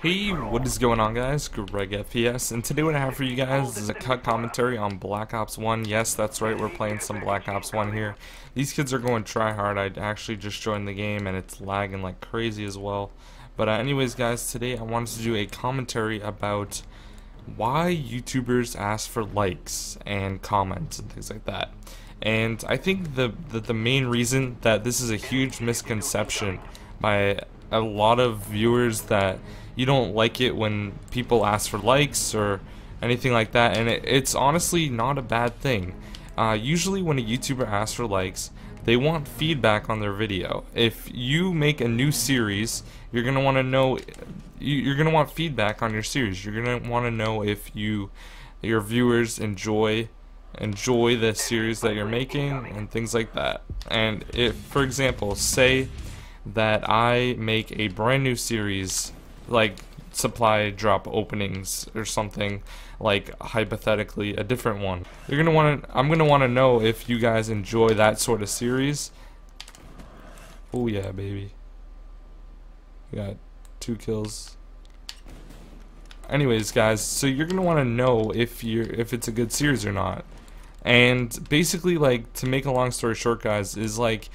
Hey, what is going on guys, Greg FPS, and today what I have for you guys is a cut commentary on Black Ops 1. Yes, that's right, we're playing some Black Ops 1 here. These kids are going try hard. I actually just joined the game and it's lagging like crazy as well. But anyways guys, today I wanted to do a commentary about why YouTubers ask for likes and comments and things like that. And I think the main reason that this is a huge misconception by a lot of viewers that you don't like it when people ask for likes or anything like that, and it's honestly not a bad thing. Usually when a YouTuber asks for likes, they want feedback on their video. If you make a new series, you're gonna want to know, you're gonna want feedback on your series. You're gonna want to know if your viewers enjoy the series that you're making and things like that. And if, for example, say that I make a brand new series like supply drop openings or something, like hypothetically a different one, I'm gonna wanna know if you guys enjoy that sort of series. Oh yeah baby, we got 2 kills. Anyways guys, so you're gonna wanna know if it's a good series or not. And basically, like, to make a long story short guys, is like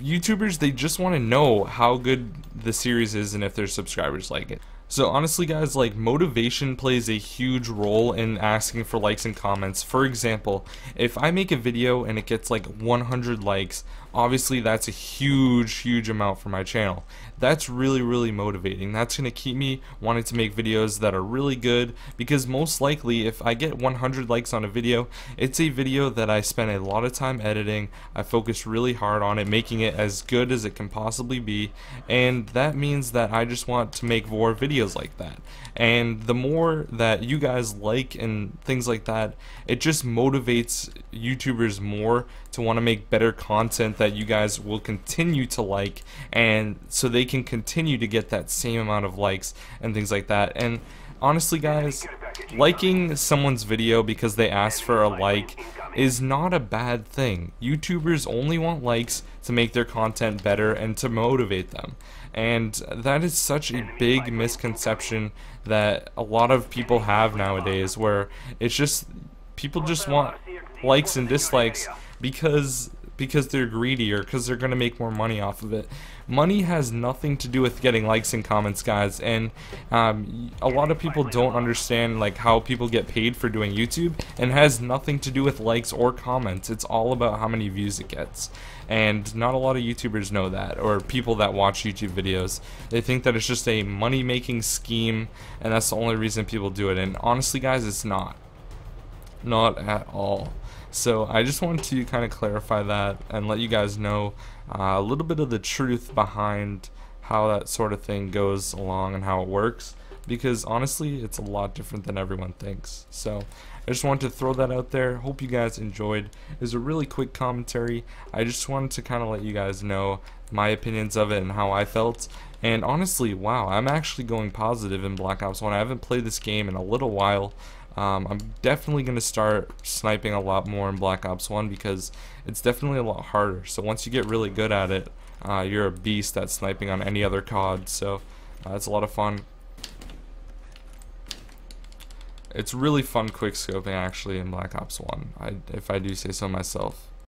YouTubers, they just want to know how good the series is and if their subscribers like it. So honestly guys, like, motivation plays a huge role in asking for likes and comments. For example, if I make a video and it gets like 100 likes, obviously that's a huge amount for my channel. That's really motivating. That's gonna keep me wanting to make videos that are really good, because most likely if I get 100 likes on a video, it's a video that I spent a lot of time editing. I focused really hard on it, making it as good as it can possibly be, and that means that I just want to make more videos like that. And the more that you guys like and things like that, it just motivates YouTubers more to want to make better content that you guys will continue to like, and so they can continue to get that same amount of likes and things like that. And honestly guys, liking someone's video because they asked for a like is not a bad thing. YouTubers only want likes to make their content better and to motivate them. And that is such a big misconception that a lot of people have nowadays, where it's just, people just want likes and dislikes because they're greedy or because they're gonna make more money off of it. Money has nothing to do with getting likes and comments guys, and a lot of people don't understand like how people get paid for doing YouTube, and has nothing to do with likes or comments. It's all about how many views it gets, and not a lot of YouTubers know that, or people that watch YouTube videos. They think that it's just a money making scheme and that's the only reason people do it, and honestly guys, it's not at all. So I just wanted to kind of clarify that and let you guys know a little bit of the truth behind how that sort of thing goes along and how it works, because honestly it's a lot different than everyone thinks. So I just wanted to throw that out there. Hope you guys enjoyed. It was a really quick commentary. I just wanted to kind of let you guys know my opinions of it and how I felt. And honestly, wow, I'm actually going positive in Black Ops 1. I haven't played this game in a little while. I'm definitely going to start sniping a lot more in Black Ops 1 because it's definitely a lot harder. So once you get really good at it, you're a beast at sniping on any other COD. So it's a lot of fun. It's really fun quickscoping actually in Black Ops 1, if I do say so myself.